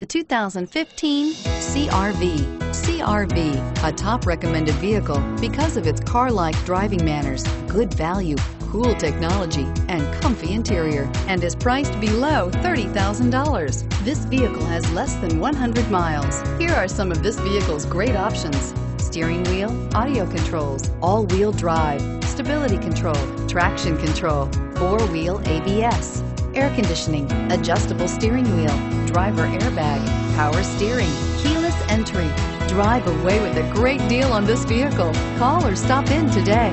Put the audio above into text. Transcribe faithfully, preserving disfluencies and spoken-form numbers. The two thousand fifteen C R V. C R V, a top recommended vehicle because of its car-like driving manners, good value, cool technology, and comfy interior, and is priced below thirty thousand dollars. This vehicle has less than one hundred miles. Here are some of this vehicle's great options: steering wheel audio controls, all-wheel drive, stability control, traction control, four-wheel A B S, air conditioning, adjustable steering wheel, driver airbag, power steering, keyless entry. Drive away with a great deal on this vehicle. Call or stop in today.